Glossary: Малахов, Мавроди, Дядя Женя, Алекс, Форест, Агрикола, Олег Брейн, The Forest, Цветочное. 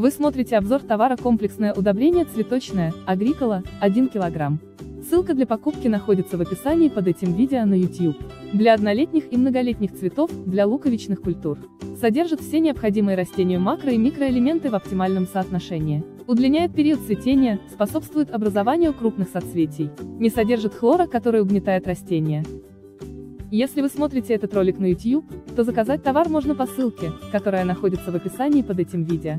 Вы смотрите обзор товара «Комплексное удобрение цветочное, Агрикола, 1 кг». Ссылка для покупки находится в описании под этим видео на YouTube. Для однолетних и многолетних цветов, для луковичных культур. Содержит все необходимые растению макро- и микроэлементы в оптимальном соотношении. Удлиняет период цветения, способствует образованию крупных соцветий. Не содержит хлора, который угнетает растения. Если вы смотрите этот ролик на YouTube, то заказать товар можно по ссылке, которая находится в описании под этим видео.